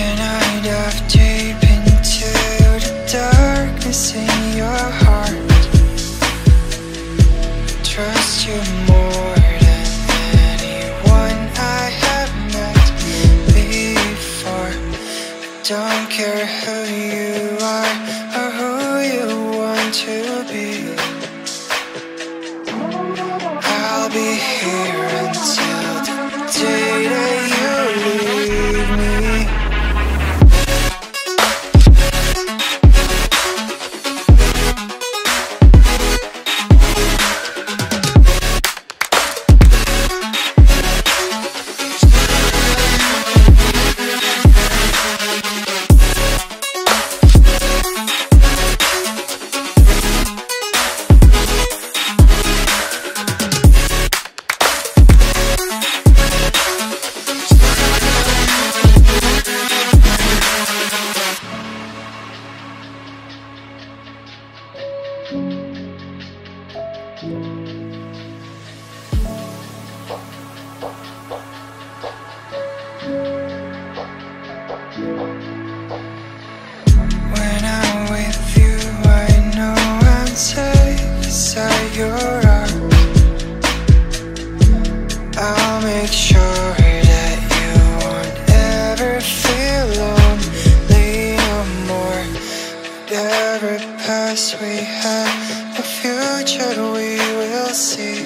Can I dive deep into the darkness in your heart? Trust you more than anyone I have met before. I don't care who you are or who you want to be. I'll be here until the day that you leave. I'll make sure that you won't ever feel lonely no more. With every past we have, the future we will see.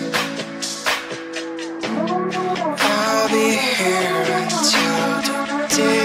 I'll be here until the day